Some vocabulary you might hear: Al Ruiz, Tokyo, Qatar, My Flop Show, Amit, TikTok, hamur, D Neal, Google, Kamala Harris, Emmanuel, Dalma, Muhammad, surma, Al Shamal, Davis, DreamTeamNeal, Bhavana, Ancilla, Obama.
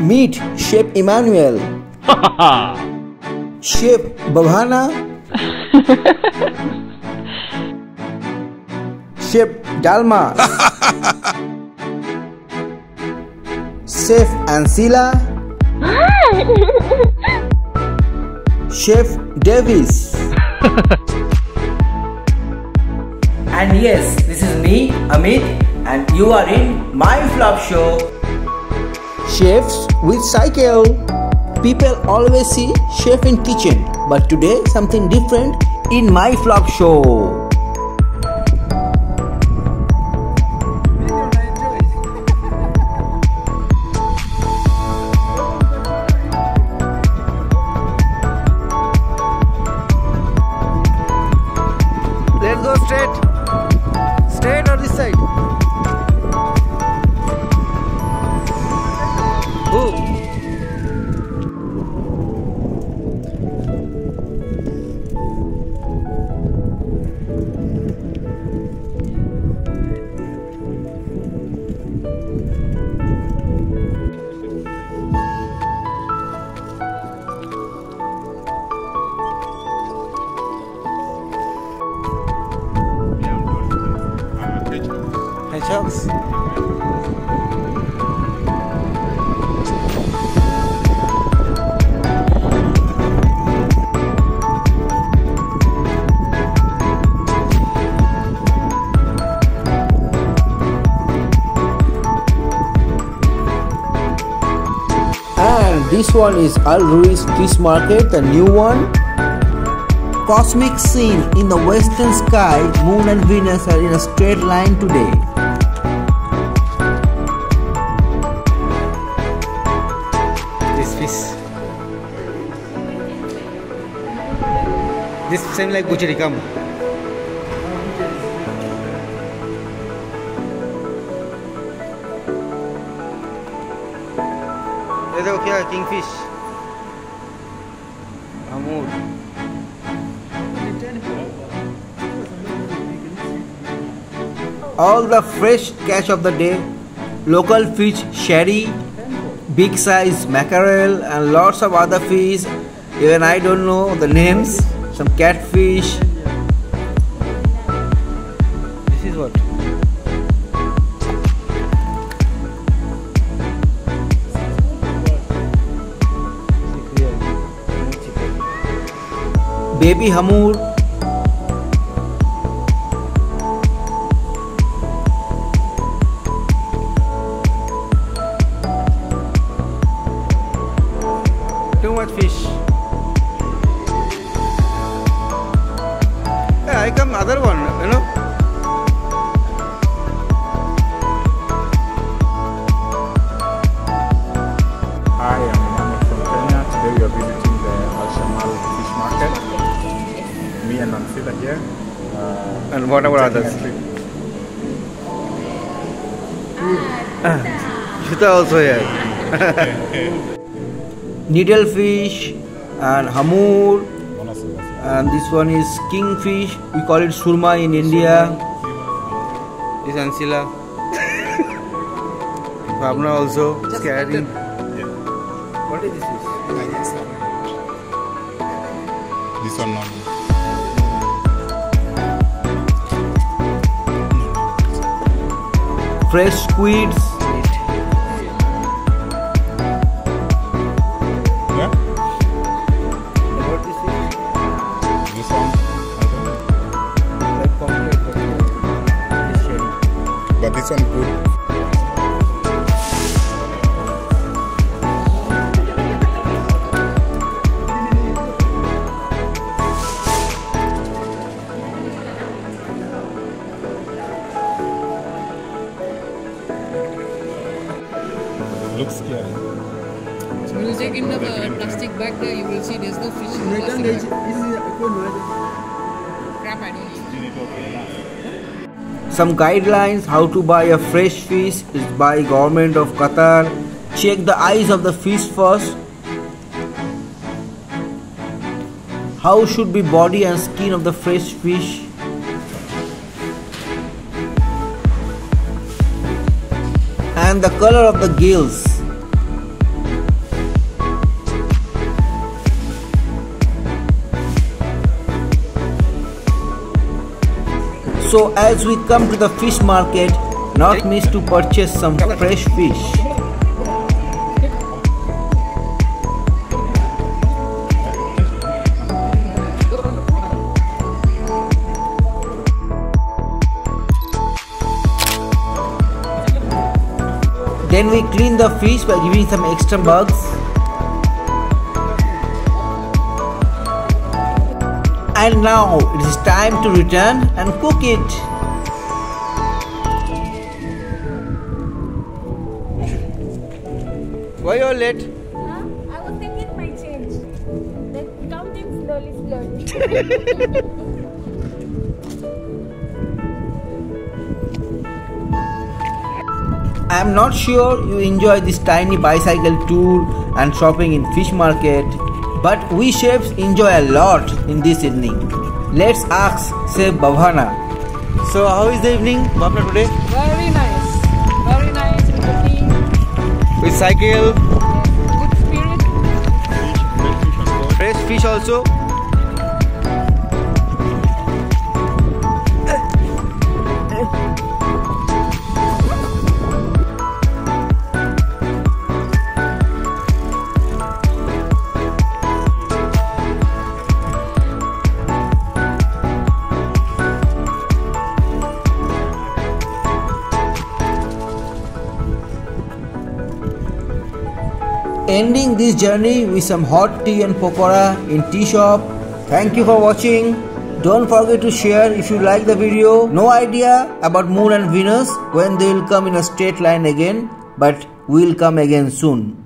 Meet Chef Emmanuel. Chef Bhavana. Chef Dalma. Chef Ancilla. Chef Davis. And yes, this is me, Amit, and you are in my flop show. Chefs with cycle. People always see chef in kitchen, but today something different in my flop show. Hedgehogs. And this one is Al Ruiz Fish Market, the new one. Cosmic scene in the western sky, Moon and Venus are in a straight line today. This seems like Bucherikam. This is okay, kingfish. Hamur. All the fresh catch of the day, local fish, sherry, big size mackerel and lots of other fish, even I don't know the names. Some catfish. This is what? Baby hamur. Too much fish. I come other one, you know. Hi, I'm Muhammad from Kenya. Today we are visiting the Al Shamal fish market. Me and Ancilla here. And what about others? Shita also here. Needlefish and hamur. And this one is kingfish, we call it surma in India. This is Ancilla. Bhavana also, scary. Yeah. What is this? I guess so. This one not. Fresh squids. This one good. Looks scary. Music in the plastic bag there, you will see there's no fish in the plastic bag. Crap, I don't know. Some guidelines how to buy a fresh fish is by government of Qatar. Check the eyes of the fish first. How should be body and skin of the fresh fish? And the color of the gills. So as we come to the fish market, not miss to purchase some fresh fish. Then we clean the fish by giving some extra bugs. And now it is time to return and cook it. Why you are late? I was taking my change. Then counting slowly. I am not sure you enjoy this tiny bicycle tour and shopping in fish market, but we chefs enjoy a lot in this evening. Let's ask Chef Bhavana. So how is the evening, Bhavana, today? Very nice cooking. With cycle. Good spirit. Fresh fish also. Ending this journey with some hot tea and pakora in tea shop. Thank you for watching. Don't forget to share if you like the video. No idea about Moon and Venus when they will come in a straight line again, but we'll come again soon.